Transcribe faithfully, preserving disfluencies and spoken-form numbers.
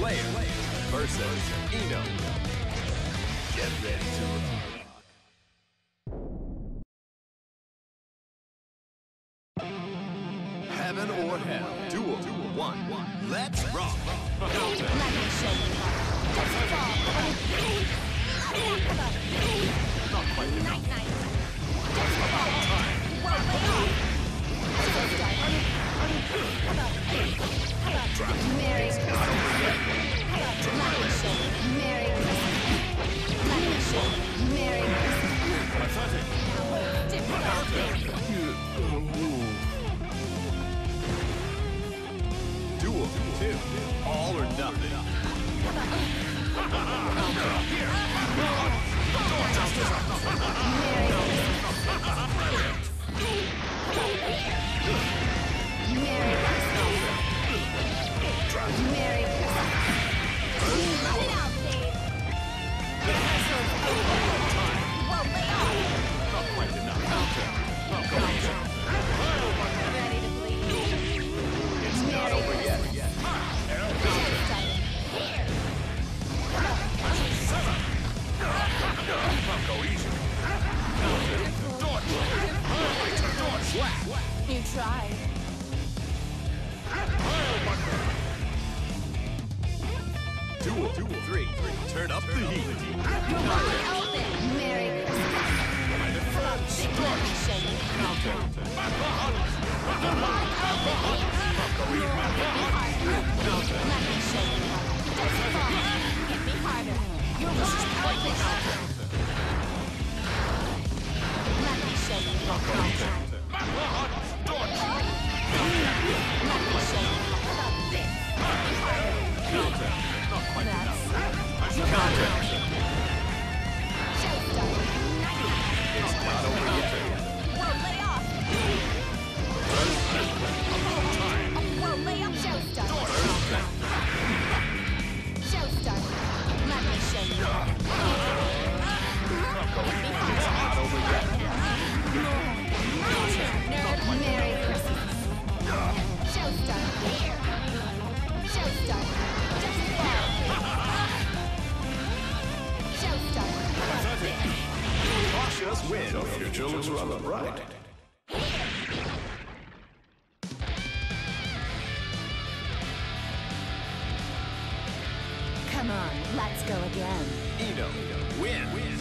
Slayer versus I-No. Get ready to rock. Heaven or hell, duel, one, one. Let's rock. Not quite enough. Two. All or nothing. You tried. Duel, duel, three, three. Turn up the heat. Open. Merry Christmas. Hit me harder. You're wide open. Let me show you. Just win of your children's rather bright. Come on, let's go again. I-No, win. win.